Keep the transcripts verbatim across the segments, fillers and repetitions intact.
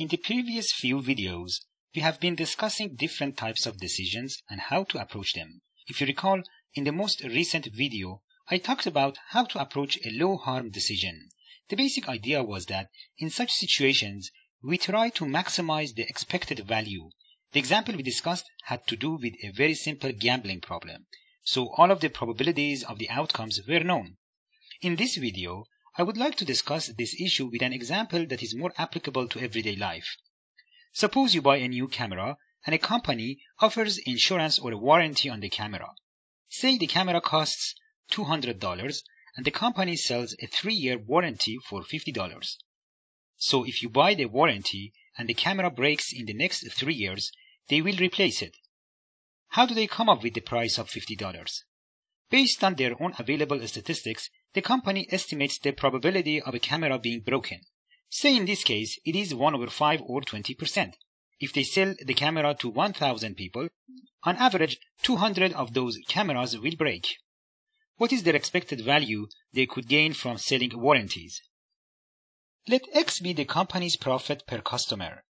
In the previous few videos, we have been discussing different types of decisions and how to approach them. If you recall, in the most recent video, I talked about how to approach a low-harm decision. The basic idea was that, in such situations, we try to maximize the expected value. The example we discussed had to do with a very simple gambling problem, so all of the probabilities of the outcomes were known. In this video, I would like to discuss this issue with an example that is more applicable to everyday life. Suppose you buy a new camera and a company offers insurance or a warranty on the camera. Say the camera costs two hundred dollars and the company sells a three-year warranty for fifty dollars. So if you buy the warranty and the camera breaks in the next three years, they will replace it. How do they come up with the price of fifty dollars? Based on their own available statistics, the company estimates the probability of a camera being broken. Say in this case, it is one over five or twenty percent. If they sell the camera to one thousand people, on average, two hundred of those cameras will break. What is their expected value they could gain from selling warranties? Let X be the company's profit per customer.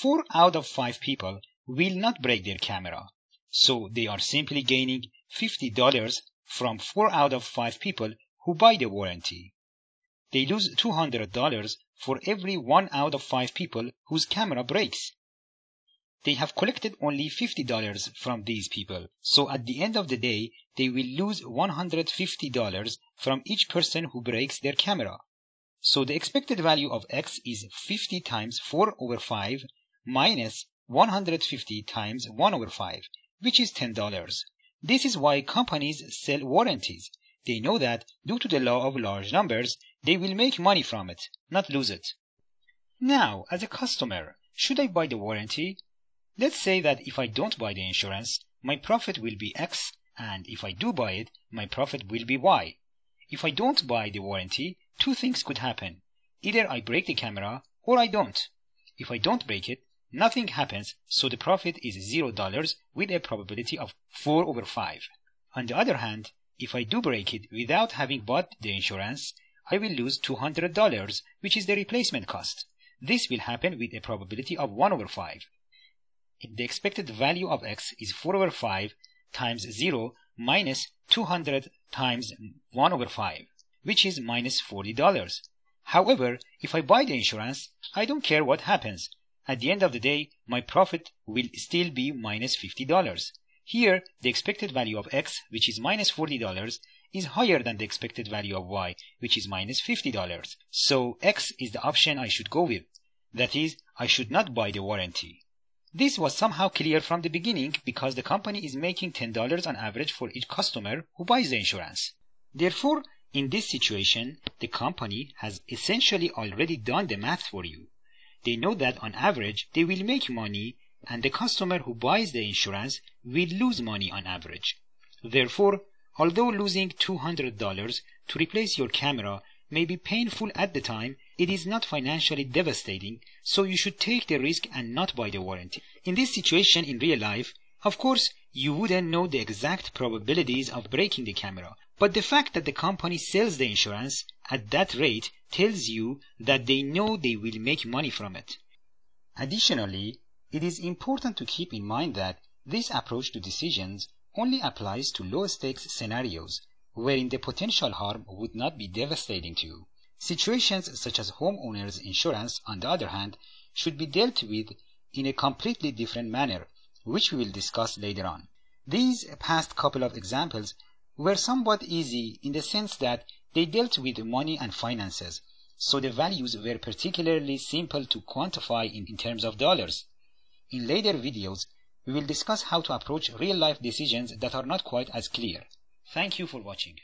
Four out of five people will not break their camera, so they are simply gaining fifty dollars from four out of five people who buy the warranty. They lose two hundred dollars for every one out of five people whose camera breaks. They have collected only fifty dollars from these people, so at the end of the day, they will lose one hundred fifty dollars from each person who breaks their camera. So the expected value of X is fifty times four over five minus one hundred fifty times one over five, which is ten dollars. This is why companies sell warranties. They know that, due to the law of large numbers, they will make money from it, not lose it. Now, as a customer, should I buy the warranty? Let's say that if I don't buy the insurance, my profit will be X, and if I do buy it, my profit will be Y. If I don't buy the warranty, two things could happen. Either I break the camera, or I don't. If I don't break it, nothing happens, so the profit is zero dollars with a probability of four over five. On the other hand, if I do break it without having bought the insurance, I will lose two hundred dollars, which is the replacement cost. This will happen with a probability of one over five. The expected value of X is four over five times zero minus two hundred times one over five, which is minus forty dollars. However, if I buy the insurance, I don't care what happens. At the end of the day, my profit will still be minus fifty dollars. Here, the expected value of X, which is minus forty dollars, is higher than the expected value of Y, which is minus fifty dollars. So X is the option I should go with. That is, I should not buy the warranty. This was somehow clear from the beginning because the company is making ten dollars on average for each customer who buys the insurance. Therefore, in this situation, the company has essentially already done the math for you. They know that on average, they will make money and the customer who buys the insurance will lose money on average. Therefore, although losing two hundred dollars to replace your camera may be painful at the time, it is not financially devastating, so you should take the risk and not buy the warranty. In this situation in real life, of course, you wouldn't know the exact probabilities of breaking the camera, but the fact that the company sells the insurance at that rate tells you that they know they will make money from it. Additionally, it is important to keep in mind that this approach to decisions only applies to low-stakes scenarios, wherein the potential harm would not be devastating to you. Situations such as homeowners insurance, on the other hand, should be dealt with in a completely different manner, which we will discuss later on. These past couple of examples were somewhat easy in the sense that they dealt with money and finances, so the values were particularly simple to quantify in, in terms of dollars. In later videos, we will discuss how to approach real-life decisions that are not quite as clear. Thank you for watching.